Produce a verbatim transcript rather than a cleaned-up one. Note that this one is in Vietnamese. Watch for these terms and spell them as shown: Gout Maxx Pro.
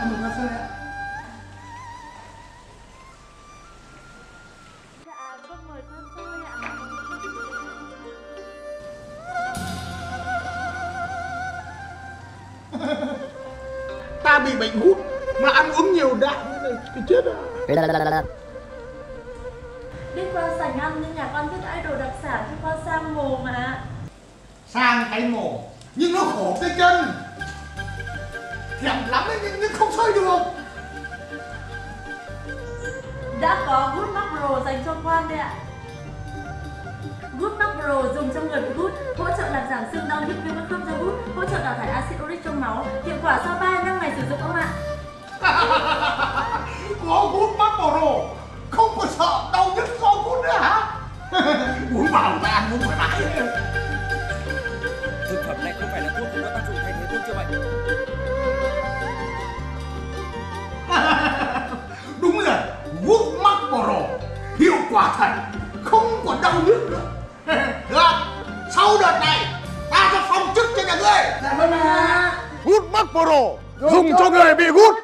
ăn một cà phê ạ. Dạ, con mời con tôi ạ. Ta bị bệnh hút mà ăn uống nhiều đạm thì chết à. Đi qua sảnh ăn nhưng nhà con thích idol đặc sản cho con sang mồm ạ. Sang cái mồm nhưng nó khổ cái chân. Đẹp lắm ấy, nhưng không xoay được. Đã có Gout Maxx Pro dành cho quan đây ạ. Gout Maxx Pro dùng cho người bị gút, hỗ trợ làm giảm sưng đau nhức viêm khớp do gút, hỗ trợ đào thải axit uric trong máu, hiệu quả sau ba năm ngày sử dụng ông ạ. Có Gout Maxx Pro không có sợ đau nhức do gút nữa hả? Uống vào ta ăn uống thoải mái. Thực phẩm này không phải là thuốc, nó tác dụng thay thế thuốc chữa bệnh. Đúng rồi, Gout Maxx Pro hiệu quả thật, không còn đau nhức nữa. Được, sau đợt này ta sẽ phong chức cho nhà ngươi. Gout Maxx Pro dùng cho người bị gút.